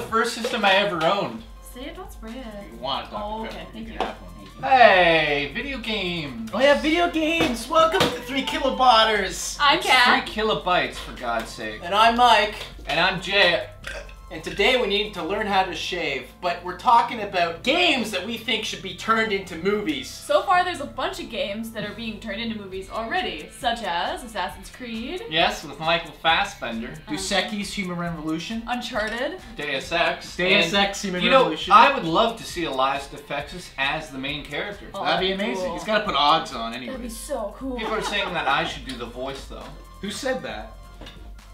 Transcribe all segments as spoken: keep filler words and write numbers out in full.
the first system I ever owned. See, don't spray it. If you want a Doctor Pepper, you can have one. Hey, video games! Oh yeah, video games! Welcome to Three Kilobotters! I'm Kat. Three kilobytes, for God's sake. And I'm Mike. And I'm Jay. And today we need to learn how to shave, but we're talking about games that we think should be turned into movies. So far there's a bunch of games that are being turned into movies already, such as Assassin's Creed. Yes, with Michael Fassbender. Deus Ex Human Revolution. Uncharted. Deus Ex. Deus Ex Human you know, Revolution. I would love to see Elias Toufexis as the main character. Oh, that'd, that'd be amazing. Cool. He's gotta put odds on anyway. That'd be so cool. People are saying that I should do the voice though. Who said that?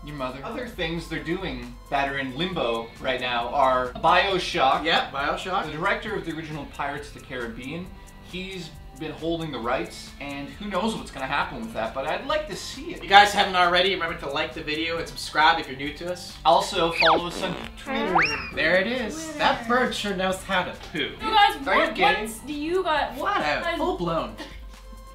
Your mother. Other things they're doing that are in limbo right now are Bioshock. Yeah, Bioshock. The director of the original Pirates of the Caribbean, he's been holding the rights, and who knows what's going to happen with that, but I'd like to see it. If you guys haven't already, remember to like the video and subscribe if you're new to us. Also, follow us on Twitter. There it is. Twitter. That bird sure knows how to poo. You guys, what ones do you got? What? Guys, full blown.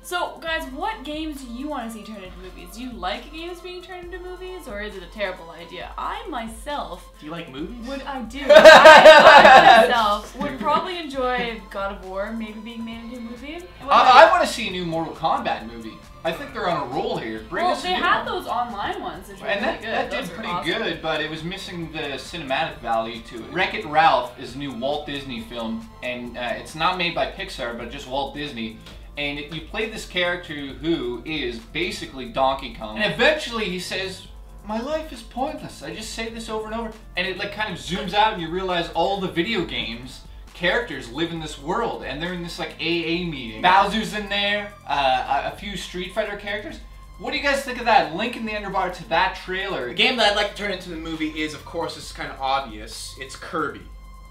So, guys, what games do you want to see turned into movies? Do you like games being turned into movies, or is it a terrible idea? I, myself... Do you like movies? Would I do. I, I, myself, would probably enjoy God of War maybe being made into a movie. I, I want to see a new Mortal Kombat movie. I think they're on a roll here. Bring well, us they had one. Those online ones. Which and really that, good. that did those pretty awesome. good, but it was missing the cinematic value to it. Wreck-It Ralph is a new Walt Disney film, and uh, it's not made by Pixar, but just Walt Disney. And you play this character who is basically Donkey Kong, and eventually he says, my life is pointless, I just say this over and over, and it like kind of zooms out and you realize all the video games characters live in this world, and they're in this like A A meeting. Bowser's in there, uh, a few Street Fighter characters. What do you guys think of that? Link in the underbar to that trailer. The game that I'd like to turn into the movie is, of course, this is kind of obvious, it's Kirby,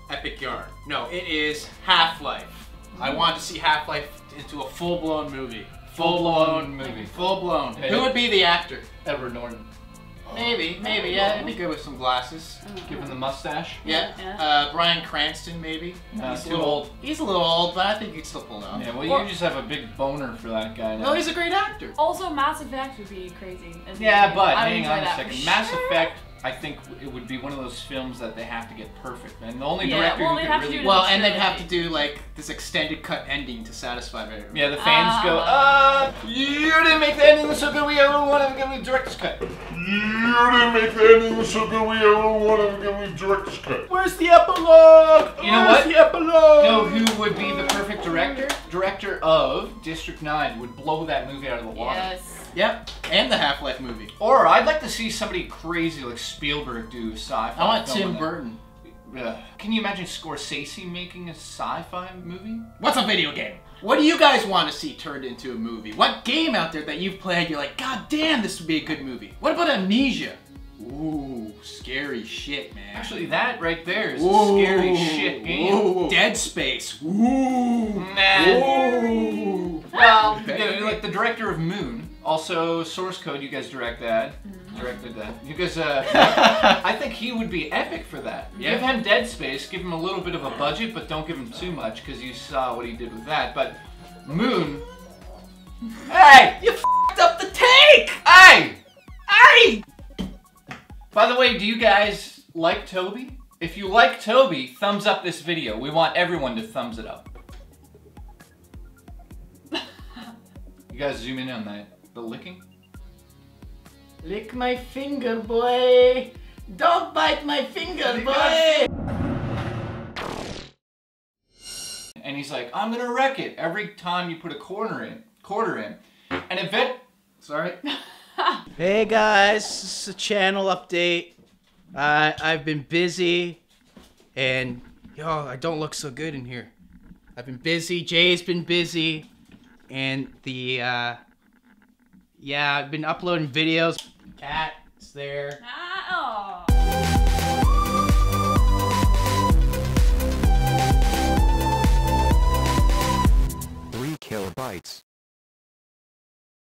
Epic Yarn. No, it is Half-Life. I want to see Half-Life into a full-blown movie. Full-blown movie. Full-blown. Hey. Who would be the actor? Edward Norton. Oh. Maybe, maybe, yeah. It'd be good with some glasses. Mm-hmm. Give him the mustache. Yeah. yeah. Uh, Brian Cranston, maybe. Uh, he's too little, old. He's a little old, but I think he'd still pull out. Yeah, well, or, you just have a big boner for that guy now. No, he's a great actor. Also, Mass Effect would be crazy. Yeah, but hang on a second. Sure. Mass Effect... I think it would be one of those films that they have to get perfect, and the only yeah, director well, who could really... Well, and they'd have to do, like, this extended cut ending to satisfy everyone. Yeah, the fans uh, go, uh, you didn't make the ending so good, we don't want to give a director's cut. You didn't make the ending so good, we don't want to give a director's cut. Where's the epilogue? You know Where's what? the epilogue? You know who would be the perfect director? Director of District nine would blow that movie out of the water. Yes. Yep, and the Half-Life movie. Or I'd like to see somebody crazy like Spielberg do sci-fi. I want Tim Burton. Ugh. Can you imagine Scorsese making a sci-fi movie? What's a video game? What do you guys want to see turned into a movie? What game out there that you've played you're like, God damn, this would be a good movie? What about Amnesia? Ooh, scary shit, man. Actually, that right there is Ooh. a scary shit game. Ooh. Dead Space. Ooh, man. Ooh. Well, okay. Like the director of Moon. Also, Source Code, you guys direct that. Mm-hmm. Directed that. You guys, uh, I think he would be epic for that. Yeah. Give him Dead Space, give him a little bit of a budget, but don't give him too much, because you saw what he did with that. But Moon... Hey! You f***ed up the tank! Hey! Hey! By the way, do you guys like Toby? If you like Toby, thumbs up this video. We want everyone to thumbs it up. You guys zoom in on that. The licking? Lick my finger, boy! Don't bite my finger, boy! And he's like, I'm gonna wreck it every time you put a quarter in. Quarter in. And event. Sorry. Hey guys, this is a channel update. Uh, I've been busy, and yo, I don't look so good in here. I've been busy. Jay's been busy, and the. Uh, Yeah, I've been uploading videos. Cat's there. Ah, oh. Three kilobytes.